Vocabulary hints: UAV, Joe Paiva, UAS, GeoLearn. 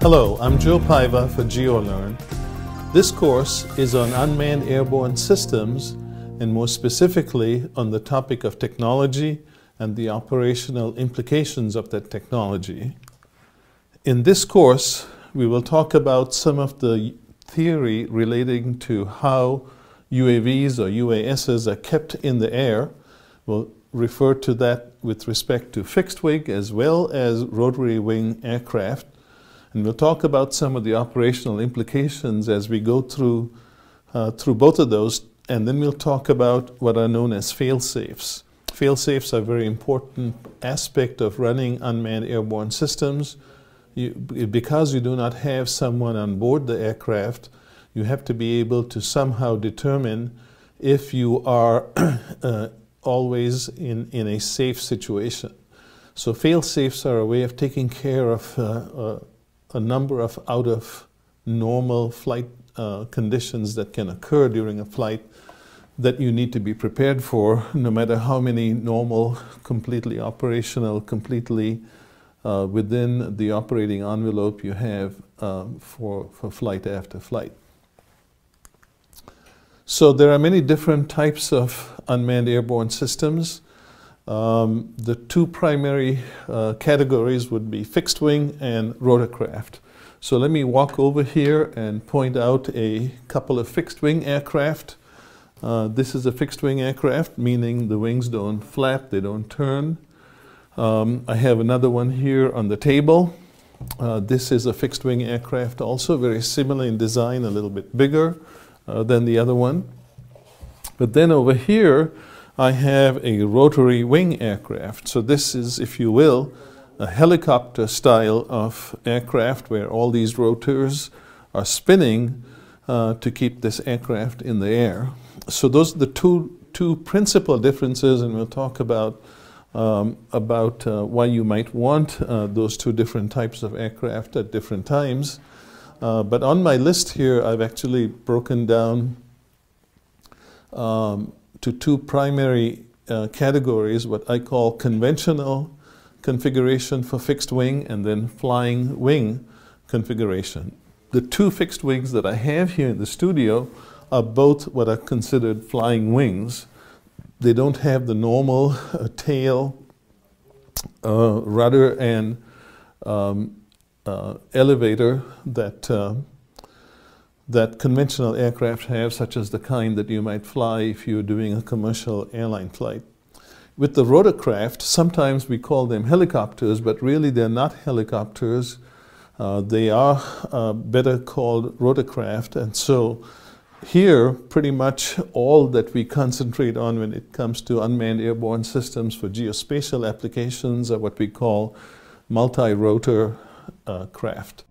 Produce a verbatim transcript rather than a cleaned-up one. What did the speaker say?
Hello, I'm Joe Paiva for GeoLearn. This course is on unmanned airborne systems, and more specifically on the topic of technology and the operational implications of that technology. In this course, we will talk about some of the theory relating to how U A Vs or U A Ss are kept in the air. We'll refer to that with respect to fixed wing as well as rotary wing aircraft. And we'll talk about some of the operational implications as we go through, uh, through both of those. And then we'll talk about what are known as fail-safes. Fail-safes are a very important aspect of running unmanned airborne systems. You, because you do not have someone on board the aircraft, you have to be able to somehow determine if you are uh, always in, in a safe situation. So fail-safes are a way of taking care of uh, uh, a number of out-of-normal flight uh, conditions that can occur during a flight that you need to be prepared for, no matter how many normal, completely operational, completely Uh, within the operating envelope you have um, for, for flight after flight. So there are many different types of unmanned airborne systems. Um, the two primary uh, categories would be fixed wing and rotorcraft. So let me walk over here and point out a couple of fixed wing aircraft. Uh, this is a fixed wing aircraft, meaning the wings don't flap, they don't turn. Um, I have another one here on the table. Uh, this is a fixed wing aircraft also, very similar in design, a little bit bigger uh, than the other one. But then over here I have a rotary wing aircraft. So this is, if you will, a helicopter style of aircraft where all these rotors are spinning uh, to keep this aircraft in the air. So those are the two, two principal differences, and we'll talk about Um, about uh, why you might want uh, those two different types of aircraft at different times. Uh, but on my list here, I've actually broken down um, to two primary uh, categories, what I call conventional configuration for fixed wing and then flying wing configuration. The two fixed wings that I have here in the studio are both what are considered flying wings. They don't have the normal uh, tail, uh, rudder, and um, uh, elevator that, uh, that conventional aircraft have, such as the kind that you might fly if you're doing a commercial airline flight. With the rotorcraft, sometimes we call them helicopters, but really they're not helicopters. Uh, they are uh, better called rotorcraft, and so here, pretty much all that we concentrate on when it comes to unmanned airborne systems for geospatial applications are what we call multi-rotor uh, craft.